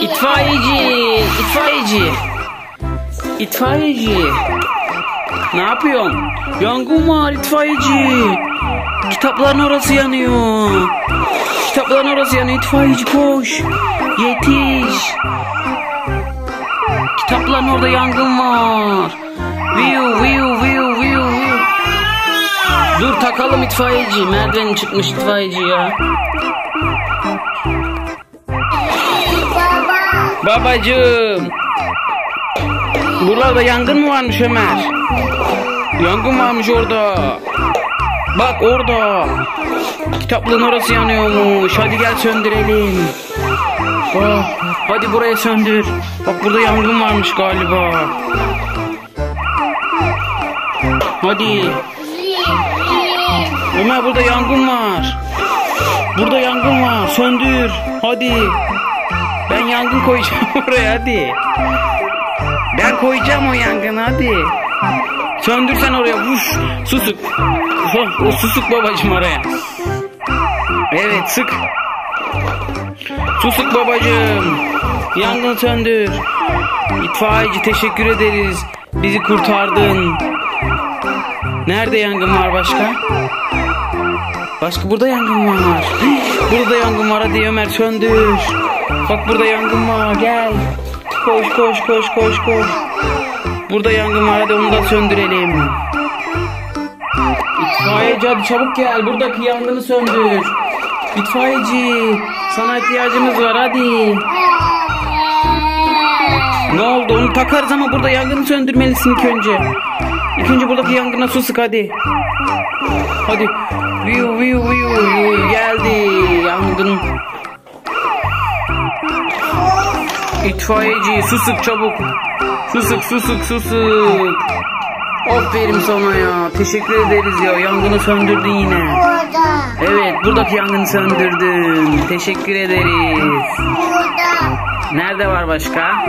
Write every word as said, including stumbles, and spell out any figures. İtfaiyeci, itfaiyeci. İtfaiyeci. Ne yapıyorsun? Yangın var itfaiyeci. Kitapların orası yanıyor. Kitapların orası yanıyor. İtfaiyeci koş. Yetiş. Kitapların orada yangın var. View, view, view, view, view. Dur takalım itfaiyeci. Merdiven çıkmış itfaiyeci ya. Babacığım, buralarda yangın mı varmış Ömer? Yangın varmış orada. Bak orada. Kitaplığın orası yanıyormuş. Hadi gel söndürelim. Bak, hadi buraya söndür. Bak burada yangın varmış galiba. Hadi. Ömer burada yangın var. Burada yangın var. Söndür. Hadi. Ben yangın koyacağım oraya hadi. Ben koyacağım o yangını hadi. Söndürsen oraya vuş. Susuk. O susuk babacım oraya. Evet sık. Susuk babacım. Yangını söndür. İtfaiyeci teşekkür ederiz. Bizi kurtardın. Nerede yangın var başka? Başka burada yangın var. Burada yangın var hadi Ömer söndür. Bak burada yangın var gel. Koş koş koş koş koş. Burada yangın var hadi onu da söndürelim. İtfaiyeci hadi çabuk gel buradaki yangını söndür. İtfaiyeci sana ihtiyacımız var hadi. Ne oldu onu takarız ama burada yangını söndürmelisin ilk önce. İlk önce buradaki yangına su sık hadi. Hadi. Viu viu viu geldi yangın. İtfaiyeci su sık çabuk. Su sık su sık su sık. Aferin sana ya. Teşekkür ederiz ya. Yangını söndürdün yine. Evet buradaki yangını söndürdün. Teşekkür ederiz. Nerede var başka?